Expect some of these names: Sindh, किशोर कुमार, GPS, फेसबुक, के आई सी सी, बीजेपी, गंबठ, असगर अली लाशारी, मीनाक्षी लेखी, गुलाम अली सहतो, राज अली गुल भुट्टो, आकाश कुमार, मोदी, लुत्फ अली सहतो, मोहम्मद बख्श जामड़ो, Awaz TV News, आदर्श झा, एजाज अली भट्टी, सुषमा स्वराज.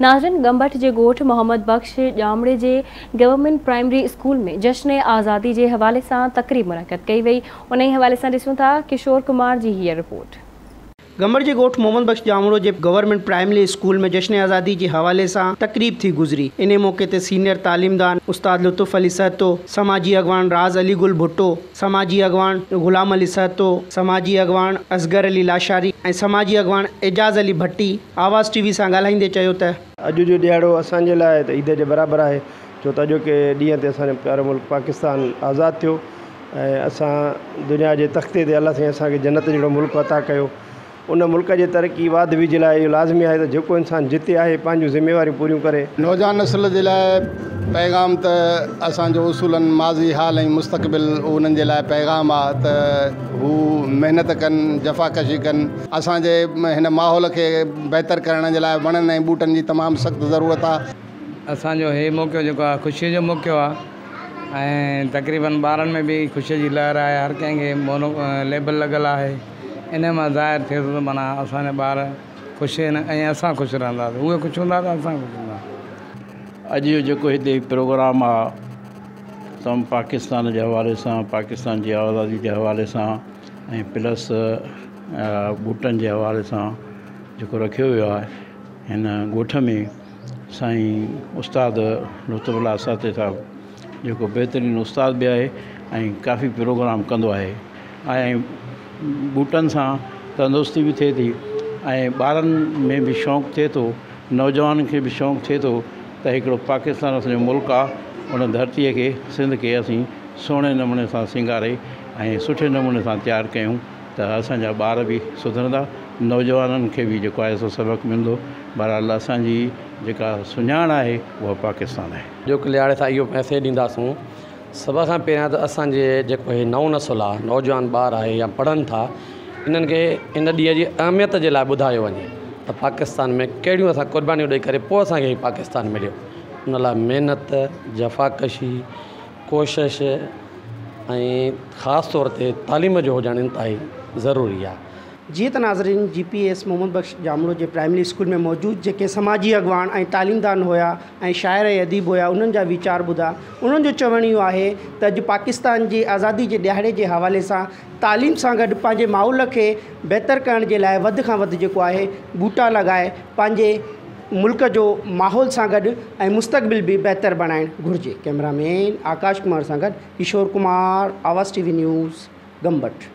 नाज़रीन, गंबठ के गोठ मोहम्मद बख्श जामड़े के गवर्नमेंट प्राइमरी स्कूल में जश्न आज़ादी के हवाले से तकरीब मुनक़द कई वही। उन ही हवाले से दिसूँ था किशोर कुमार की ये रिपोर्ट। गंबड़ के गोठ मोहम्मद बख्श जामड़ो के गवर्नमेंट प्राइमरी स्कूल में जश्न आज़ादी के हवाले से तकरीब थी गुजरी। इन मौके ते सीनियर तालीमदान उस्ताद लुत्फ अली सहतो, समाजी अगवान राज अली गुल भुट्टो, समाजी अगवान गुलाम अली सहतो, समाजी अगवान असगर अली लाशारी, समाजी अगवान एजाज अली भट्टी आवाज़ टीवी से गालाइंदे चयो त अज जो दिहाड़ो असांजे लाए त ईद के बराबर है, छो त अज के डी ते असांजो प्यारो मुल्क पाकिस्तान आज़ाद थो। असां दुनिया के तख्ते ते अल्लाह असांखे जन्नत जड़ो मुल्क अता कयो। उन मुल्क के तरक्की वाद भी लाइ लाजमी है तो जो इंसान जिते है पाँच जिम्मेवारी पूरी करे। नौजवान नस्ल के लिए पैगाम तो असो उसूल माजी हाल मुस्तकबिल उन पैगाम आ तो मेहनत कन, जफाकशी कन, असांजे इन माहौल के बेहतर करण वणन ए बूटन की तमाम सख्त ज़रूरत आ। असो ये मौक़ो जो खुशी जो मौक़ो आ, तकरीबन बारन में भी खुशी की लहर है। हर केंगे मोनो लेबल लगल है, इन में ज़ाहिर थे तो माना असाने बार खुश आहिनि ऐं असां खुश रहंदा, उहे खुश हूंदा त असां खुश हूंदा। अॼु जो जेको हिते प्रोग्राम आहे सम पाकिस्तान जे हवाले सां, पाकिस्तान जी आज़ादी जे हवाले सां ऐं प्लस बूटनि जे हवाले सां जेको रखियो वियो आहे हिन ॻोठ में, साईं उस्ताद लुत्फुल्ला साथे साहिबु जेको बहितरीनु उस्ताद बि आहे ऐं काफ़ी प्रोग्राम कंदो आहे ऐं बूटन से तंदुरुस्ती भी थे थी, बारन में भी शौक़ थे तो, नौजवान के भी शौक़ थे तो पाकिस्तान असो मुल्क आ, उन धरती के सिंध के असी सोने नमूने से सिंगारे ए सुठे नमूने से तैयार क्यों तो असाजा बार भी सुधरंदा, नौजवान के भी जो है सो सबक मिलो। बहरहाल असाजी जेका सुञाण है वह पाकिस्तान है जो लिहाड़े से यो पैसे दींदासूँ। सब खां पहिरियां तो असांजे जेको हे नओं नसुल आहे, नौजवान ॿार आहे या पढ़नि था, इन्हनि खे इन ॾींहं जी अहमियत जे लाइ ॿुधायो वञे त पाकिस्तान में कहिड़ियूं असां क़ुर्बानियूं ॾेई करे पोइ असांखे ही पाकिस्तान मिलियो। उन लाइ महिनत, जफ़ाकशी, कोशिश ऐं ख़ासि तौर ते तालीम जो हुजणु इंतिहाई ज़रूरी आहे। जी त नाज़रीन, GPS मोहम्मद बख्श जामड़ो के प्राइमरी स्कूल में मौजूद जेके समाजी अगवान ऐं तालीमदान हुआ ऐं शायर ऐं अदीब हुआ उन्हनि जा वीचार बुधा। उन्हनि जो चवण इहो आहे त अॼु पाकिस्तान जी आज़ादी के ॾियारे के हवाले सां तालीम सां गॾु पंहिंजे माहौल के बहितर करण जे लाइ वध खां वध जेको आहे बूटा लॻाए पंहिंजे मुल्क जो माहौल सां गॾु ऐं मुस्तक़बिल भी बहितर बणाइणु घुर्जे। कैमरामैन आकाश कुमार सां गॾु किशोर कुमार, आवाज़ TV न्यूज़, गंबट।